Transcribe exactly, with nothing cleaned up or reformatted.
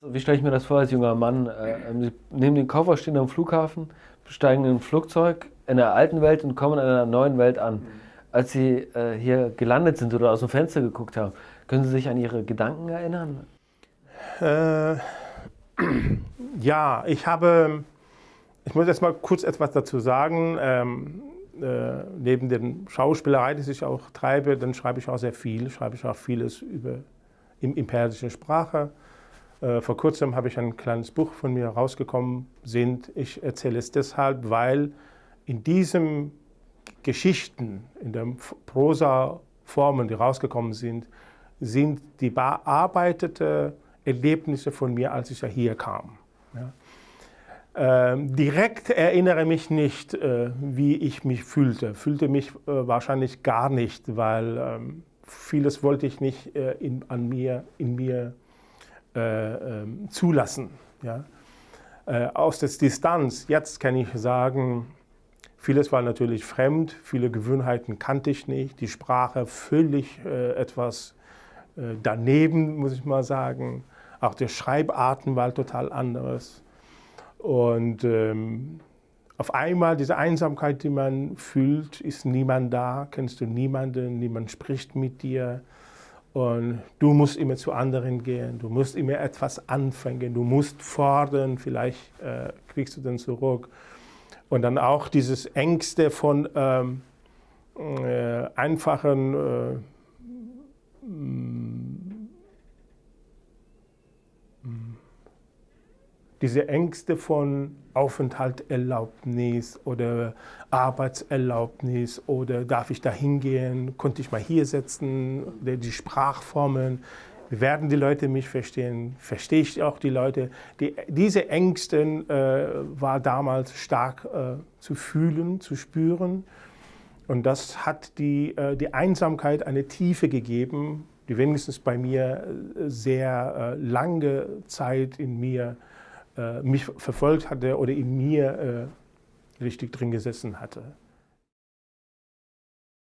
Wie stelle ich mir das vor als junger Mann? Sie nehmen den Koffer, stehen am Flughafen, steigen in ein Flugzeug in der alten Welt und kommen in einer neuen Welt an. Als Sie hier gelandet sind oder aus dem Fenster geguckt haben, können Sie sich an Ihre Gedanken erinnern? Äh, ja, ich habe, ich muss erst mal kurz etwas dazu sagen. Ähm, äh, neben der Schauspielerei, die ich auch treibe, dann schreibe ich auch sehr viel, schreibe ich auch vieles über, in, in persischer Sprache. Vor kurzem habe ich ein kleines Buch von mir rausgekommen sind. Ich erzähle es deshalb, weil in diesen Geschichten, in den Prosa-Formen, die rausgekommen sind, sind die bearbeiteten Erlebnisse von mir, als ich ja hier kam. Ja. Ähm, direkt erinnere mich nicht, äh, wie ich mich fühlte. Fühlte mich äh, wahrscheinlich gar nicht, weil ähm, vieles wollte ich nicht äh, in, an mir, in mir Äh, ähm, zulassen. Ja? Äh, aus der Distanz, jetzt kann ich sagen, vieles war natürlich fremd, viele Gewohnheiten kannte ich nicht, die Sprache völlig äh, etwas äh, daneben, muss ich mal sagen. Auch die Schreibarten waren total anderes. Und ähm, auf einmal diese Einsamkeit, die man fühlt, ist niemand da, kennst du niemanden, niemand spricht mit dir. Und du musst immer zu anderen gehen, du musst immer etwas anfangen, du musst fordern, vielleicht äh, kriegst du dann zurück. Und dann auch dieses Ängste von ähm, äh, einfachen äh, diese Ängste von Aufenthaltserlaubnis oder Arbeitserlaubnis oder darf ich da hingehen, konnte ich mal hier sitzen, die Sprachformen, werden die Leute mich verstehen, verstehe ich auch die Leute. Die, diese Ängste äh, war damals stark äh, zu fühlen, zu spüren und das hat die, äh, die Einsamkeit eine Tiefe gegeben, die wenigstens bei mir sehr äh, lange Zeit in mir mich verfolgt hatte oder in mir äh, richtig drin gesessen hatte.